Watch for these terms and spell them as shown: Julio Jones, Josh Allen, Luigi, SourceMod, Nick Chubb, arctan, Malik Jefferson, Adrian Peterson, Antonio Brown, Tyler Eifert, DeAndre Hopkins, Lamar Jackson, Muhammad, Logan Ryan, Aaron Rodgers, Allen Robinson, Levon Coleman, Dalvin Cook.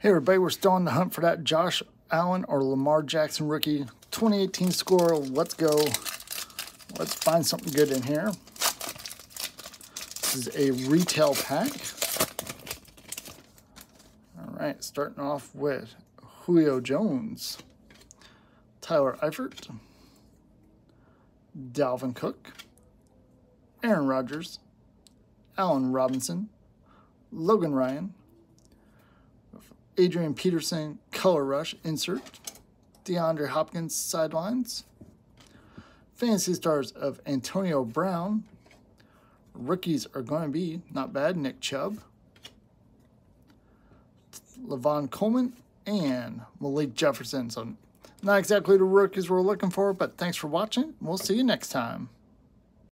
Hey everybody, we're still on the hunt for that Josh Allen or Lamar Jackson rookie 2018 score. Let's go. Let's find something good in here. This is a retail pack. All right, starting off with Julio Jones, Tyler Eifert, Dalvin Cook, Aaron Rodgers, Allen Robinson, Logan Ryan, Adrian Peterson, Color Rush, insert, DeAndre Hopkins, sidelines, Fantasy Stars of Antonio Brown, rookies are going to be, not bad, Nick Chubb, Levon Coleman, and Malik Jefferson. So not exactly the rookies we're looking for, but thanks for watching. We'll see you next time.